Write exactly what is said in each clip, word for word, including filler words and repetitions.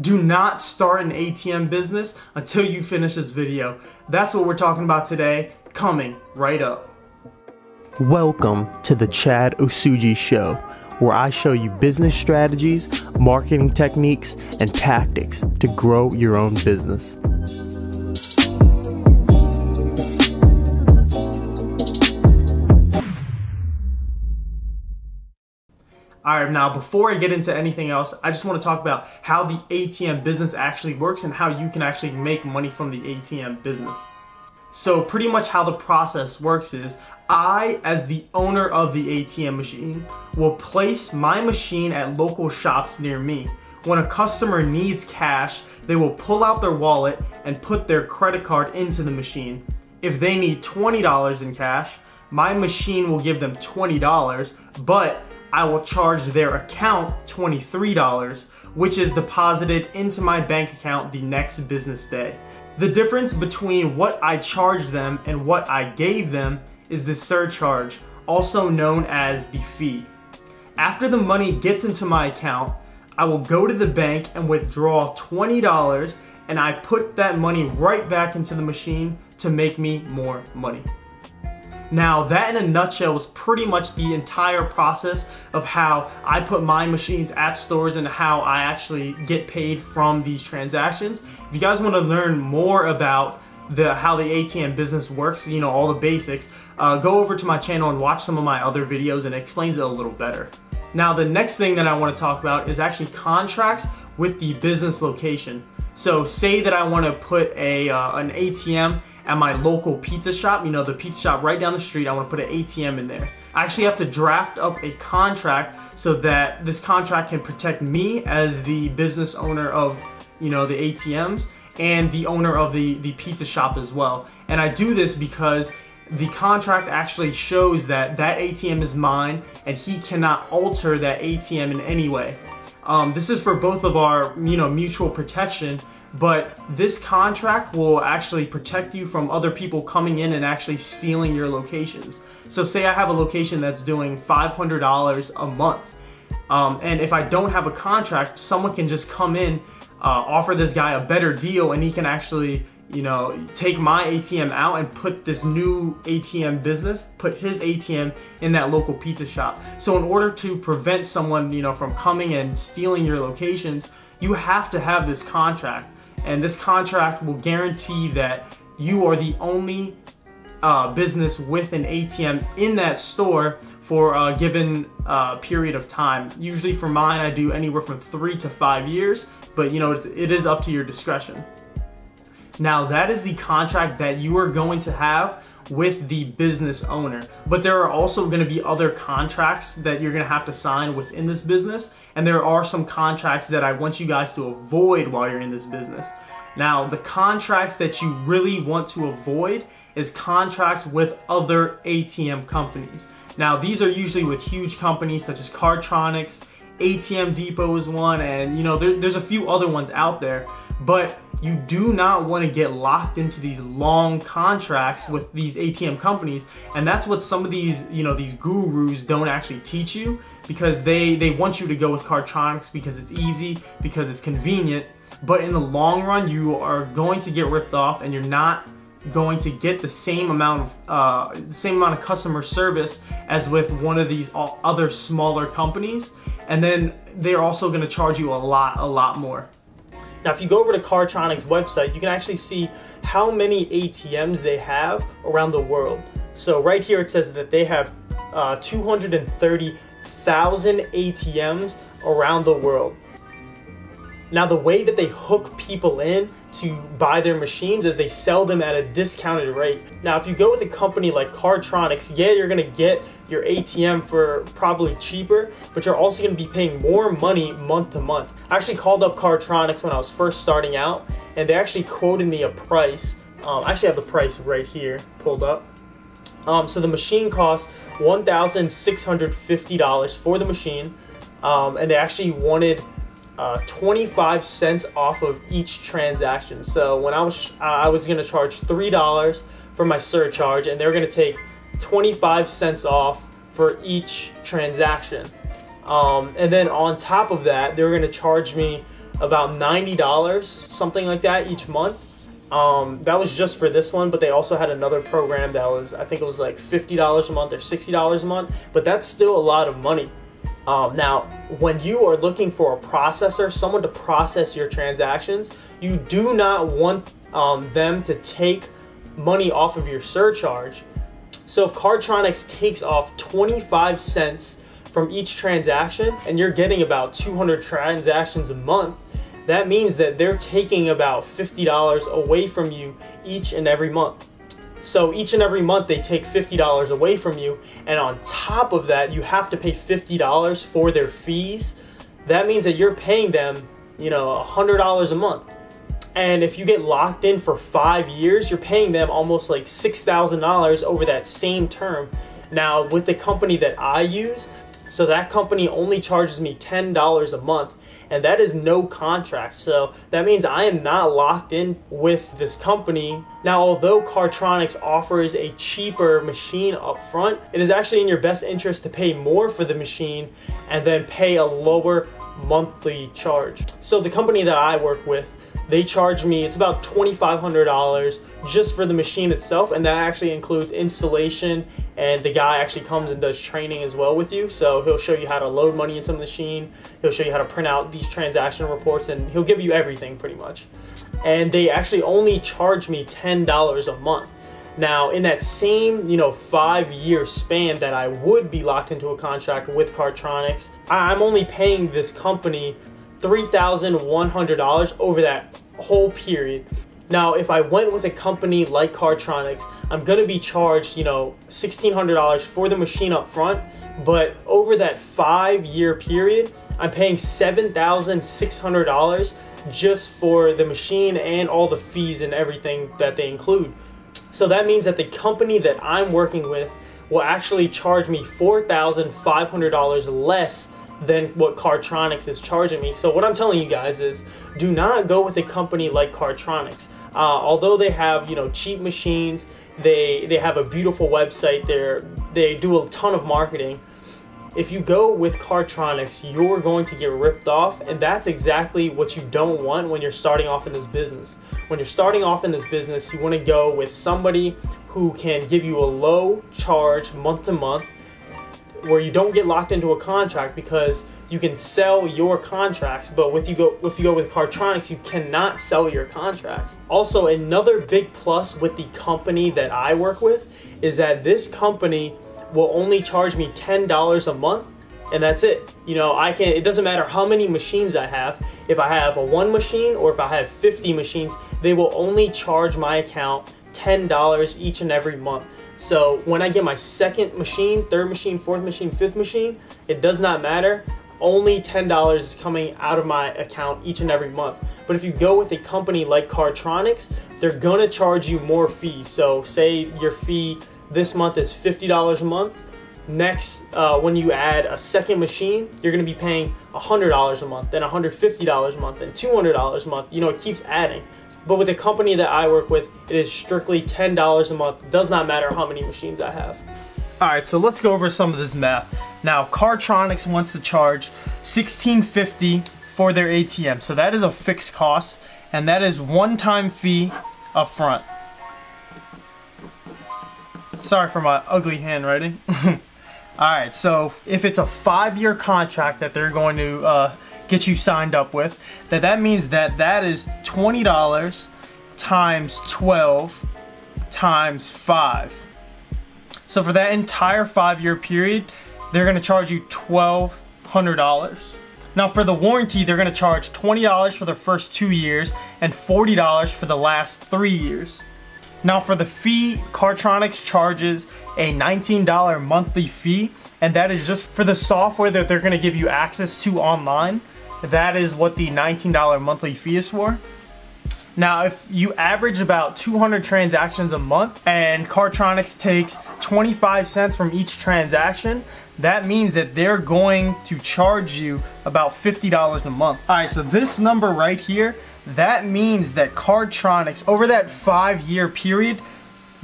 Do not start an A T M business until you finish this video. That's what we're talking about today, coming right up. Welcome to the Chad Otsuji Show, where I show you business strategies, marketing techniques, and tactics to grow your own business. All right, now before I get into anything else, I just want to talk about how the A T M business actually works and how you can actually make money from the A T M business. So pretty much how the process works is I, as the owner of the A T M machine, will place my machine at local shops near me. When a customer needs cash, they will pull out their wallet and put their credit card into the machine. If they need twenty dollars in cash, my machine will give them twenty dollars, but I will charge their account twenty-three dollars, which is deposited into my bank account the next business day. The difference between what I charged them and what I gave them is the surcharge, also known as the fee. After the money gets into my account, I will go to the bank and withdraw twenty dollars, and I put that money right back into the machine to make me more money. Now, that in a nutshell was pretty much the entire process of how I put my machines at stores and how I actually get paid from these transactions. If you guys want to learn more about the how the A T M business works, you know, all the basics, uh, go over to my channel and watch some of my other videos, and it explains it a little better. Now, the next thing that I want to talk about is actually contracts with the business location. So say that I want to put a uh, an A T M at my local pizza shop, you know, the pizza shop right down the street. I want to put an A T M in there. I actually have to draft up a contract so that this contract can protect me as the business owner of, you know, the A T Ms and the owner of the, the pizza shop as well. And I do this because the contract actually shows that that A T M is mine and he cannot alter that A T M in any way. Um, this is for both of our, you know, mutual protection, but this contract will actually protect you from other people coming in and actually stealing your locations. So say I have a location that's doing five hundred dollars a month, um, and if I don't have a contract, someone can just come in, uh, offer this guy a better deal, and he can actually, you know, take my A T M out and put this new A T M business, put his A T M in that local pizza shop. So in order to prevent someone, you know, from coming and stealing your locations, you have to have this contract. And this contract will guarantee that you are the only uh, business with an A T M in that store for a given uh, period of time. Usually for mine, I do anywhere from three to five years, but you know, it's, it is up to your discretion. Now, that is the contract that you are going to have with the business owner. But there are also going to be other contracts that you're going to have to sign within this business. And there are some contracts that I want you guys to avoid while you're in this business. Now, the contracts that you really want to avoid is contracts with other A T M companies. Now, these are usually with huge companies such as Cardtronics, A T M Depot is one, and you know, there, there's a few other ones out there. But you do not want to get locked into these long contracts with these A T M companies, and that's what some of these, you know, these gurus don't actually teach you, because they, they want you to go with Cardtronics because it's easy, because it's convenient, but in the long run, you are going to get ripped off, and you're not going to get the same amount of uh, the same amount of customer service as with one of these other smaller companies, and then they're also going to charge you a lot, a lot more. Now, if you go over to Cardtronics' website, you can actually see how many A T Ms they have around the world. So right here it says that they have uh, two hundred thirty thousand A T Ms around the world. Now, the way that they hook people in to buy their machines is they sell them at a discounted rate. Now, if you go with a company like Cardtronics, yeah, you're going to get your A T M for probably cheaper, but you're also going to be paying more money month to month. I actually called up Cardtronics when I was first starting out, and they actually quoted me a price. Um, I actually have the price right here pulled up. Um, so the machine costs one thousand six hundred fifty dollars for the machine, um, and they actually wanted Uh, twenty-five cents off of each transaction. So when I was uh, I was gonna charge three dollars for my surcharge, and they're gonna take twenty-five cents off for each transaction, um, and then on top of that, they're gonna charge me about ninety dollars, something like that, each month. Um, that was just for this one, but they also had another program that was, I think it was like fifty dollars a month or sixty dollars a month, but that's still a lot of money. Um, now, when you are looking for a processor, someone to process your transactions, you do not want um, them to take money off of your surcharge. So if Cardtronics takes off twenty-five cents from each transaction and you're getting about two hundred transactions a month, that means that they're taking about fifty dollars away from you each and every month. So each and every month they take fifty dollars away from you, and on top of that you have to pay fifty dollars for their fees. That means that you're paying them, you know, one hundred dollars a month. And if you get locked in for five years, you're paying them almost like six thousand dollars over that same term. Now, with the company that I use, so that company only charges me ten dollars a month, and that is no contract. So that means I am not locked in with this company. Now, although Cardtronics offers a cheaper machine up front, it is actually in your best interest to pay more for the machine and then pay a lower monthly charge. So the company that I work with, they charge me, it's about twenty-five hundred dollars just for the machine itself, and that actually includes installation, and the guy actually comes and does training as well with you. So he'll show you how to load money into the machine, he'll show you how to print out these transaction reports, and he'll give you everything pretty much. And they actually only charge me ten dollars a month. Now, in that same, you know, five-year span that I would be locked into a contract with Cardtronics, I'm only paying this company three thousand one hundred dollars over that whole period. Now, if I went with a company like Cardtronics, I'm gonna be charged, you know, sixteen hundred dollars for the machine up front, but over that five-year period, I'm paying seven thousand six hundred dollars just for the machine and all the fees and everything that they include. So that means that the company that I'm working with will actually charge me four thousand five hundred dollars less than what Cardtronics is charging me. So what I'm telling you guys is, do not go with a company like Cardtronics. Uh, although they have, you know, cheap machines, they they have a beautiful website, they're, they do a ton of marketing. If you go with Cardtronics, you're going to get ripped off, and that's exactly what you don't want when you're starting off in this business. When you're starting off in this business, you want to go with somebody who can give you a low charge month to month, where you don't get locked into a contract, because you can sell your contracts. But with you go, if you go with Cardtronics, you cannot sell your contracts. Also, another big plus with the company that I work with is that this company will only charge me ten dollars a month, and that's it. You know, I can, it doesn't matter how many machines I have. If I have a one machine or if I have fifty machines, they will only charge my account ten dollars each and every month. So when I get my second machine, third machine, fourth machine, fifth machine, it does not matter. Only ten dollars is coming out of my account each and every month. But if you go with a company like Cardtronics, they're gonna charge you more fees. So say your fee this month is fifty dollars a month. Next, uh, when you add a second machine, you're gonna be paying one hundred dollars a month, then one hundred fifty dollars a month, then two hundred dollars a month. You know, it keeps adding. But with the company that I work with, it is strictly ten dollars a month. It does not matter how many machines I have. All right, so let's go over some of this math. Now, Cardtronics wants to charge sixteen fifty for their A T M. So that is a fixed cost, and that is one-time fee up front. Sorry for my ugly handwriting. All right, so if it's a five-year contract that they're going to uh, get you signed up with, that that means that that is twenty dollars times twelve times five. So for that entire five-year period, they're gonna charge you twelve hundred dollars. Now for the warranty, they're gonna charge twenty dollars for the first two years and forty dollars for the last three years. Now for the fee, Cardtronics charges a nineteen dollar monthly fee, and that is just for the software that they're gonna give you access to online. That is what the nineteen dollar monthly fee is for. Now, if you average about two hundred transactions a month and Cardtronics takes twenty-five cents from each transaction, that means that they're going to charge you about fifty dollars a month. All right, so this number right here, that means that Cardtronics, over that five-year period,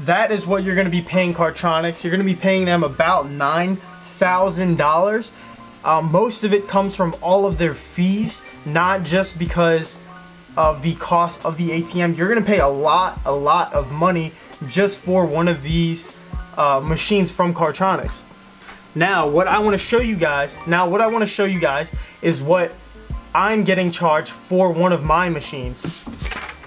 that is what you're gonna be paying Cardtronics. You're gonna be paying them about nine thousand dollars Uh, most of it comes from all of their fees, not just because of the cost of the A T M. You're gonna pay a lot, a lot of money just for one of these uh, machines from Cardtronics. Now, what I want to show you guys, now what I want to show you guys is what I'm getting charged for one of my machines.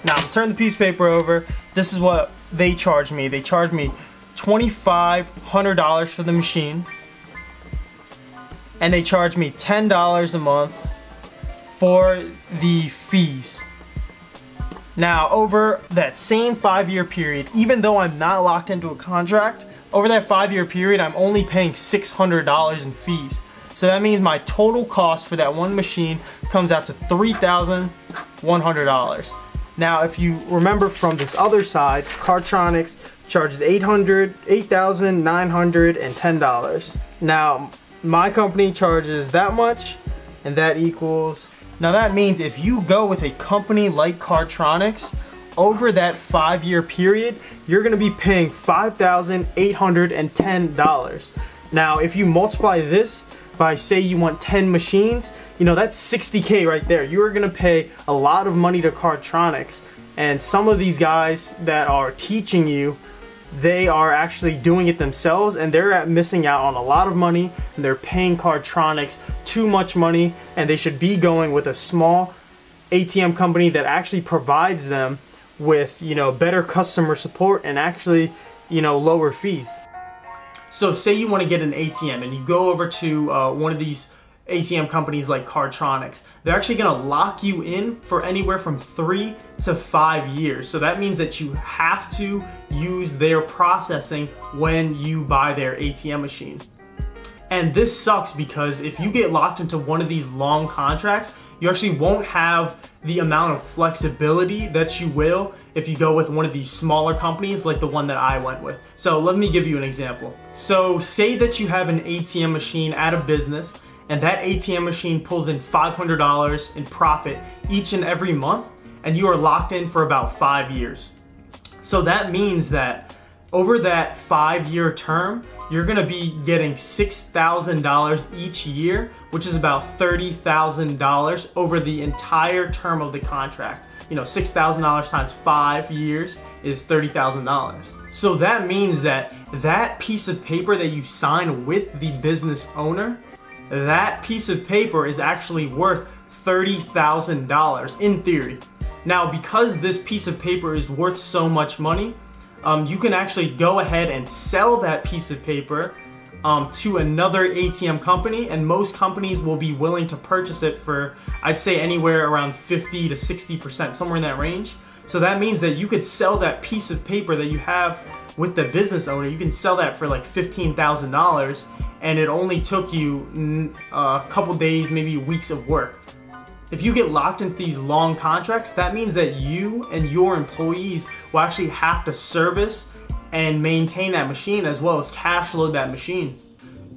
Now, I'm turning the piece of paper over. This is what they charge me. They charge me twenty-five hundred dollars for the machine, and they charge me ten dollars a month for the fees. Now, over that same five-year period, even though I'm not locked into a contract, over that five-year period, I'm only paying six hundred dollars in fees. So that means my total cost for that one machine comes out to three thousand one hundred dollars. Now, if you remember from this other side, Cardtronics charges eight thousand nine hundred ten dollars. Now, my company charges that much, and that equals... Now, that means if you go with a company like Cardtronics, over that five-year period, you're gonna be paying five thousand eight hundred ten dollars. Now, if you multiply this by, say you want ten machines, you know, that's sixty K right there. You are gonna pay a lot of money to Cardtronics. And some of these guys that are teaching you, they are actually doing it themselves, and they're missing out on a lot of money, and they're paying Cardtronics too much money, and they should be going with a small A T M company that actually provides them with, you know, better customer support and actually, you know, lower fees. So say you want to get an A T M and you go over to uh, one of these A T M companies like Cardtronics. They're actually going to lock you in for anywhere from three to five years. So that means that you have to use their processing when you buy their A T M machine. And this sucks because if you get locked into one of these long contracts, you actually won't have the amount of flexibility that you will if you go with one of these smaller companies like the one that I went with. So let me give you an example. So say that you have an A T M machine at a business, and that A T M machine pulls in five hundred dollars in profit each and every month, and you are locked in for about five years. So that means that over that five-year term, you're gonna be getting six thousand dollars each year, which is about thirty thousand dollars over the entire term of the contract. You know, six thousand dollars times five years is thirty thousand dollars. So that means that that piece of paper that you sign with the business owner, that piece of paper is actually worth thirty thousand dollars in theory. Now, because this piece of paper is worth so much money, um, you can actually go ahead and sell that piece of paper um, to another A T M company, and most companies will be willing to purchase it for, I'd say, anywhere around fifty to sixty percent, somewhere in that range. So that means that you could sell that piece of paper that you have with the business owner. You can sell that for like fifteen thousand dollars, and it only took you a couple days, maybe weeks of work. If you get locked into these long contracts, that means that you and your employees will actually have to service and maintain that machine, as well as cash flow that machine.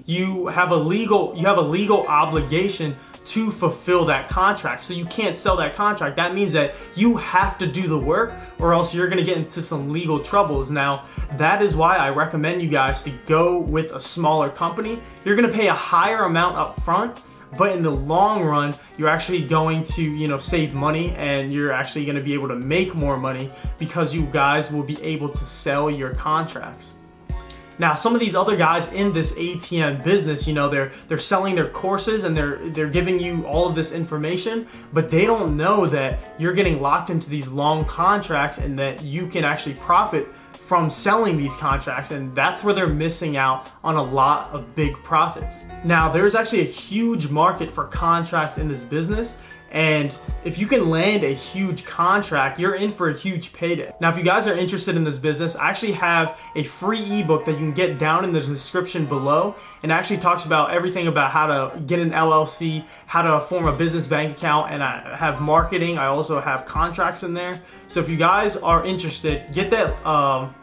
You have a legal, you have a legal obligation to fulfill that contract. So you can't sell that contract. That means that you have to do the work, or else you're gonna get into some legal troubles. Now, that is why I recommend you guys to go with a smaller company. You're gonna pay a higher amount up front, but in the long run, you're actually going to, you know, save money, and you're actually gonna be able to make more money because you guys will be able to sell your contracts. Now, some of these other guys in this A T M business, you know, they're they're selling their courses, and they're they're giving you all of this information, but they don't know that you're getting locked into these long contracts and that you can actually profit from selling these contracts, and that's where they're missing out on a lot of big profits. Now, there's actually a huge market for contracts in this business, and if you can land a huge contract, you're in for a huge payday. Now, if you guys are interested in this business, I actually have a free ebook that you can get down in the description below, and actually talks about everything about how to get an L L C, how to form a business bank account, and I have marketing. I also have contracts in there. So if you guys are interested, get that um,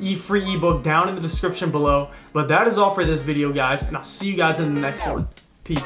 e free ebook down in the description below. But that is all for this video, guys, and I'll see you guys in the next one. Peace.